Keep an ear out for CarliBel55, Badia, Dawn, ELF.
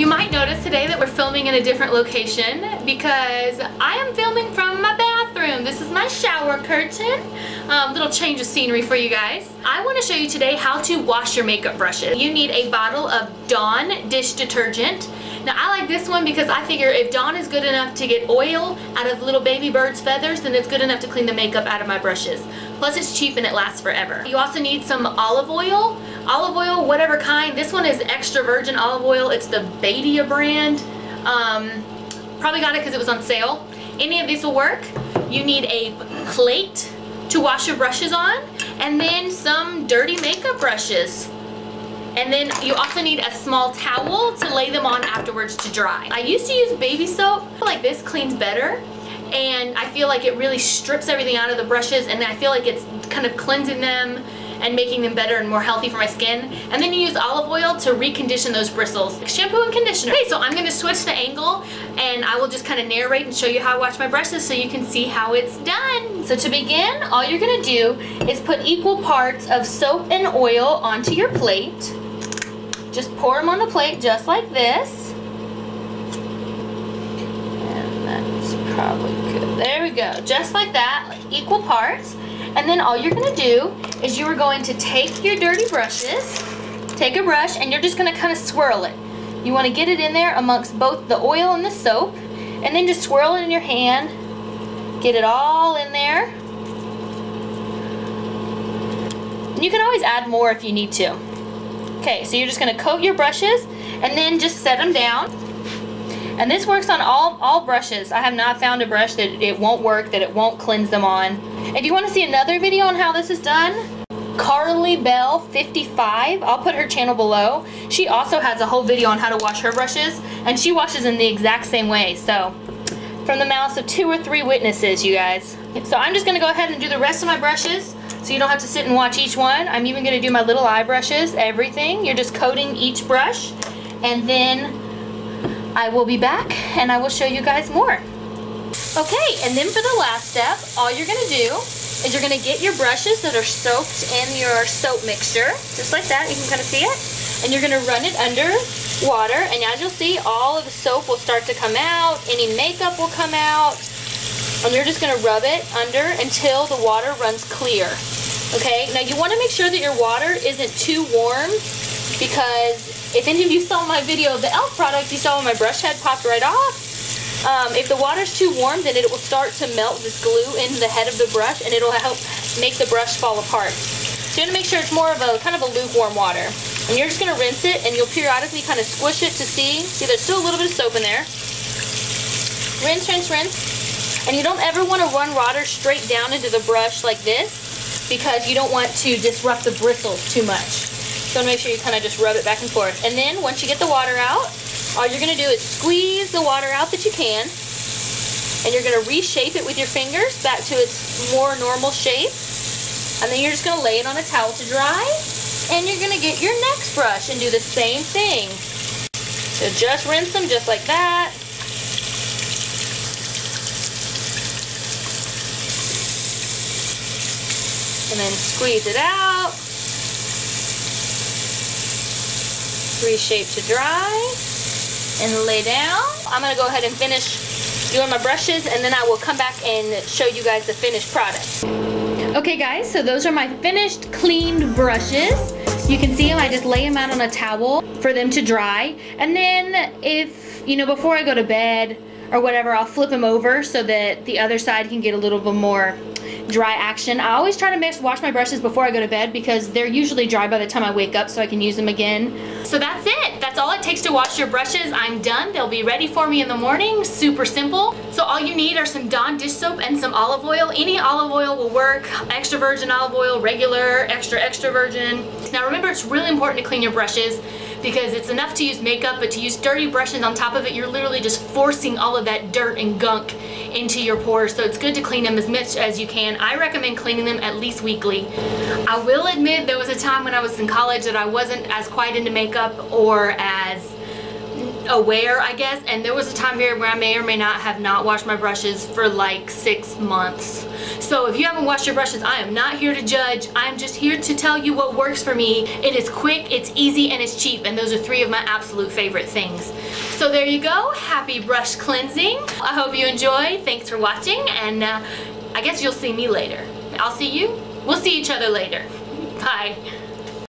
You might notice today that we're filming in a different location because I am filming from my bathroom. This is my shower curtain. Little change of scenery for you guys. I want to show you today how to wash your makeup brushes. You need a bottle of Dawn dish detergent. Now I like this one because I figure if Dawn is good enough to get oil out of little baby bird's feathers, then it's good enough to clean the makeup out of my brushes. Plus it's cheap and it lasts forever. You also need some olive oil, whatever kind. This one is extra virgin olive oil. It's the Badia brand. Probably got it because it was on sale. Any of these will work. You need a plate to wash your brushes on, and then some dirty makeup brushes. And then you also need a small towel to lay them on afterwards to dry. I used to use baby soap. I feel like this cleans better, and I feel like it really strips everything out of the brushes, and I feel like it's kind of cleansing them and making them better and more healthy for my skin. And then you use olive oil to recondition those bristles. Shampoo and conditioner. Okay, so I'm gonna switch the angle and I will just kind of narrate and show you how I wash my brushes so you can see how it's done. So to begin, all you're gonna do is put equal parts of soap and oil onto your plate. Just pour them on the plate just like this. And that's probably good. There we go, just like that, like equal parts. And then all you're gonna do is you are going to take your dirty brushes, take a brush, and you're just gonna kind of swirl it. You wanna get it in there amongst both the oil and the soap, and then just swirl it in your hand, get it all in there. And you can always add more if you need to. Okay, so you're just gonna coat your brushes and then just set them down. And this works on all brushes. I have not found a brush that it won't work, that it won't cleanse them on. If you want to see another video on how this is done, CarliBel55, I'll put her channel below. She also has a whole video on how to wash her brushes, and she washes in the exact same way. So, from the mouths of 2 or 3 witnesses, you guys. So I'm just gonna go ahead and do the rest of my brushes so you don't have to sit and watch each one. I'm even gonna do my little eye brushes, everything. You're just coating each brush, and then I will be back and I will show you guys more. Okay, and then for the last step, all you're gonna do is you're gonna get your brushes that are soaked in your soap mixture, just like that, you can kind of see it, and you're gonna run it under water, and as you'll see, all of the soap will start to come out, any makeup will come out, and you're just gonna rub it under until the water runs clear. Okay, now you wanna make sure that your water isn't too warm, because if any of you saw my video of the ELF product, you saw when my brush head popped right off. If the water's too warm, then it will start to melt this glue into the head of the brush, and it'll help make the brush fall apart. So you want to make sure it's more of a kind of a lukewarm water. And you're just going to rinse it, and you'll periodically kind of squish it to see there's still a little bit of soap in there. Rinse, rinse, rinse. And you don't ever want to run water straight down into the brush like this, because you don't want to disrupt the bristles too much. So make sure you kind of just rub it back and forth. And then once you get the water out, all you're going to do is squeeze the water out that you can. And you're going to reshape it with your fingers back to its more normal shape. And then you're just going to lay it on a towel to dry. And you're going to get your next brush and do the same thing. So just rinse them just like that. And then squeeze it out. Reshape to dry and lay down. I'm gonna go ahead and finish doing my brushes, and then I will come back and show you guys the finished product. Okay guys, so those are my finished cleaned brushes. You can see them, I just lay them out on a towel for them to dry, and then if, you know, before I go to bed or whatever, I'll flip them over so that the other side can get a little bit more dry action. I always try to wash my brushes before I go to bed because they're usually dry by the time I wake up so I can use them again. So that's it. That's all it takes to wash your brushes. I'm done. They'll be ready for me in the morning. Super simple. So all you need are some Dawn dish soap and some olive oil. Any olive oil will work. Extra virgin olive oil, regular, extra virgin. Now remember, it's really important to clean your brushes because it's enough to use makeup, but to use dirty brushes on top of it, you're literally just forcing all of that dirt and gunk into your pores, so it's good to clean them as much as you can. I recommend cleaning them at least weekly. I will admit there was a time when I was in college that I wasn't as quite into makeup or as aware, I guess, and there was a time period where I may or may not have not washed my brushes for like 6 months. So if you haven't washed your brushes, I am not here to judge. I'm just here to tell you what works for me. It is quick, it's easy, and it's cheap, and those are three of my absolute favorite things. So there you go. Happy brush cleansing. I hope you enjoyed. Thanks for watching, and I guess you'll see me later. I'll see you. We'll see each other later. Bye.